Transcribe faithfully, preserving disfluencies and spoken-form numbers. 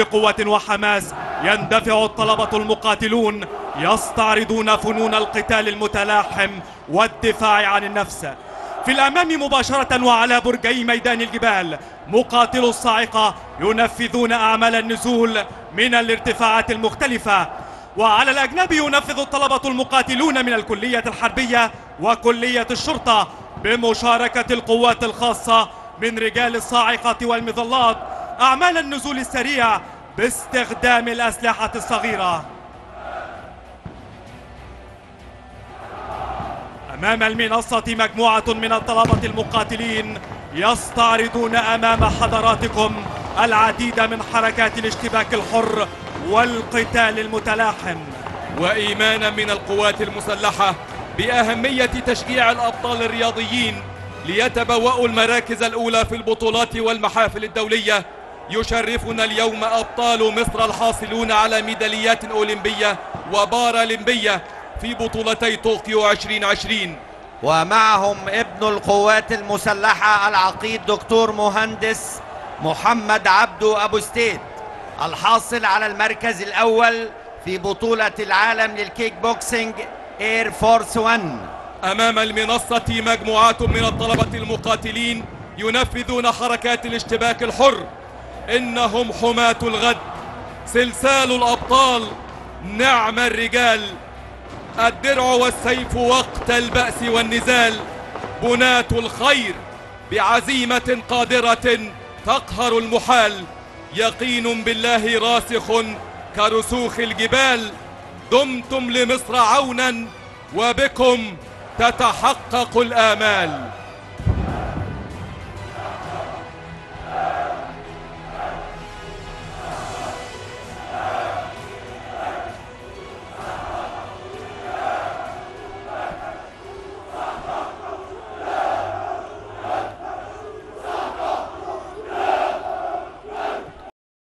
بقوة وحماس يندفع الطلبة المقاتلون يستعرضون فنون القتال المتلاحم والدفاع عن النفس. في الأمام مباشرة وعلى برجي ميدان الجبال مقاتلو الصاعقة ينفذون أعمال النزول من الارتفاعات المختلفة، وعلى الأجناب ينفذ الطلبة المقاتلون من الكلية الحربية وكلية الشرطة بمشاركة القوات الخاصة من رجال الصاعقة والمظلات أعمال النزول السريع باستخدام الأسلحة الصغيرة. أمام المنصة مجموعة من الطلبة المقاتلين يستعرضون أمام حضراتكم العديد من حركات الاشتباك الحر والقتال المتلاحم، وإيمانا من القوات المسلحة بأهمية تشجيع الأبطال الرياضيين ليتبوأوا المراكز الأولى في البطولات والمحافل الدولية. يشرفنا اليوم أبطال مصر الحاصلون على ميداليات أولمبية وبارالمبية في بطولتي طوكيو عشرين عشرين، ومعهم ابن القوات المسلحة العقيد دكتور مهندس محمد عبده أبو ستيت الحاصل على المركز الأول في بطولة العالم للكيك بوكسينج اير فورس واحد. أمام المنصة مجموعات من الطلبة المقاتلين ينفذون حركات الاشتباك الحر. إنهم حماة الغد، سلسال الأبطال، نعم الرجال، الدرع والسيف وقت البأس والنزال، بناة الخير، بعزيمة قادرة تقهر المحال، يقين بالله راسخ كرسوخ الجبال، دمتم لمصر عونا وبكم تتحقق الآمال.